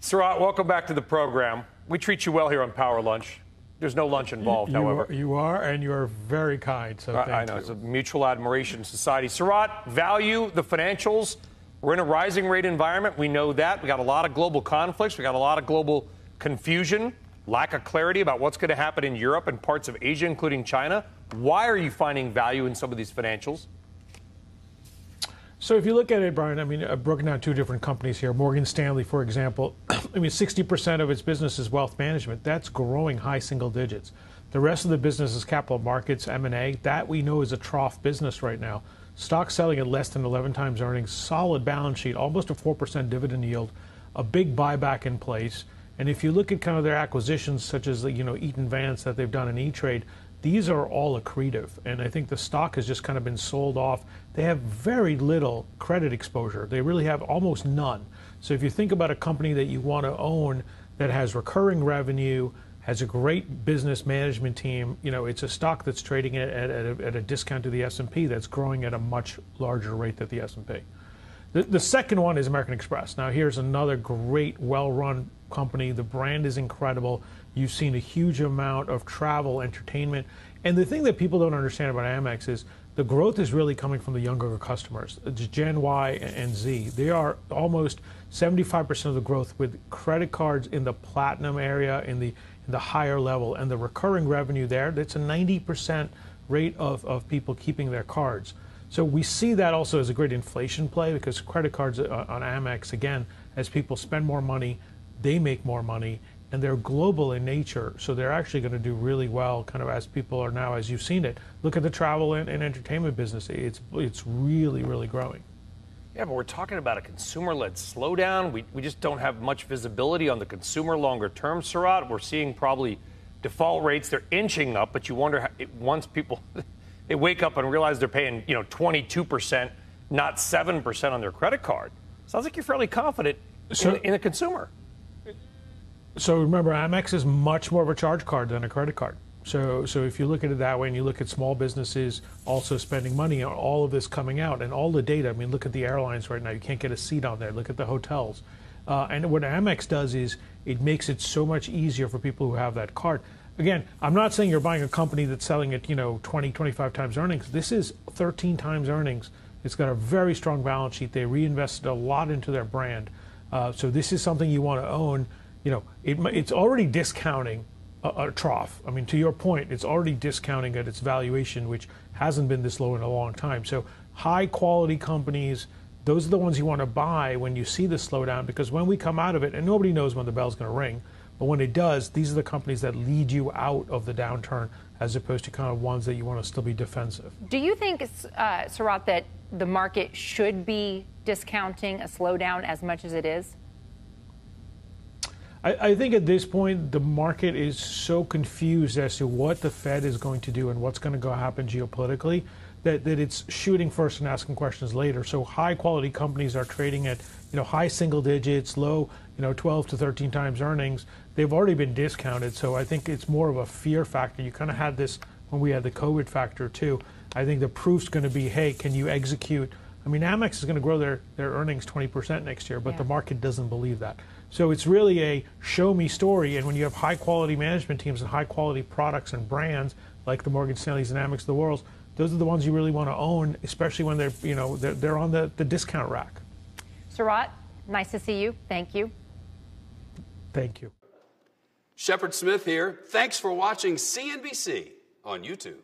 Sarat, welcome back to the program. We treat you well here on Power Lunch. There's no lunch involved, however. You are, and you are very kind, so thank you. I know, it's a mutual admiration society. Sarat, value the financials. We're in a rising rate environment. We know that. We got a lot of global conflicts. We got a lot of global confusion, lack of clarity about what's going to happen in Europe and parts of Asia, including China. Why are you finding value in some of these financials? So if you look at it, Brian, I mean, I've broken down two different companies here. Morgan Stanley, for example, I mean, 60% of its business is wealth management. That's growing high single digits. The rest of the business is capital markets, M&A. That we know is a trough business right now. Stock selling at less than 11 times earnings, solid balance sheet, almost a 4% dividend yield, a big buyback in place. And if you look at kind of their acquisitions, such as, you know, Eaton Vance that they've done in E-trade, these are all accretive, and I think the stock has just kind of been sold off. They have very little credit exposure. They really have almost none. So if you think about a company that you want to own that has recurring revenue, has a great business management team, you know, it's a stock that's trading at a discount to the S&P that's growing at a much larger rate than the S&P. The second one is American Express. Now, here's another great, well-run company. The brand is incredible. You've seen a huge amount of travel, entertainment. And the thing that people don't understand about Amex is the growth is really coming from the younger customers. It's Gen Y and Z. They are almost 75% of the growth with credit cards in the platinum area, in the higher level. And the recurring revenue there, that's a 90% rate of people keeping their cards. So we see that also as a great inflation play, because credit cards on Amex, again, as people spend more money, they make more money, and they're global in nature. So they're actually going to do really well kind of as people are now, as you've seen it. Look at the travel and entertainment business. It's really, really growing. Yeah, but we're talking about a consumer-led slowdown. We just don't have much visibility on the consumer longer term, Sarat. We're seeing probably default rates. They're inching up, but you wonder how, once people... They wake up and realize they're paying, you know, 22%, not 7% on their credit card. Sounds like you're fairly confident in the consumer. So remember, Amex is much more of a charge card than a credit card. So if you look at it that way, and you look at small businesses also spending money, all of this coming out, and all the data. I mean, look at the airlines right now. You can't get a seat on there. Look at the hotels. And what Amex does is it makes it so much easier for people who have that card. Again, I'm not saying you're buying a company that's selling at, you know, 20, 25 times earnings. This is 13 times earnings. It's got a very strong balance sheet. They reinvested a lot into their brand. So this is something you want to own. You know, it's already discounting a trough. I mean, to your point, it's already discounting at its valuation, which hasn't been this low in a long time. So high quality companies, those are the ones you want to buy when you see the slowdown, because when we come out of it, and nobody knows when the bell's going to ring, but when it does, these are the companies that lead you out of the downturn, as opposed to kind of ones that you want to still be defensive. Do you think, Sarat, that the market should be discounting a slowdown as much as it is? I think at this point, the market is so confused as to what the Fed is going to do and what's going to go happen geopolitically, that it's shooting first and asking questions later. So high quality companies are trading at, you know, high single digits, low, you know, 12 to 13 times earnings. They've already been discounted. So I think it's more of a fear factor. You kind of had this when we had the COVID factor too. I think the proof's going to be, hey, can you execute? I mean, Amex is going to grow their earnings 20% next year, but the market doesn't believe that. So it's really a show me story. And when you have high quality management teams and high quality products and brands like the Morgan Stanleys and Amex of the world, those are the ones you really want to own, especially when they're, you know, they're on the discount rack. Sarat, nice to see you. Thank you. Thank you. Shepard Smith here. Thanks for watching CNBC on YouTube.